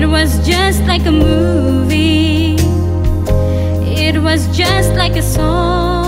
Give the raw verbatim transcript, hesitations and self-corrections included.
It was just like a movie. It was just like a song.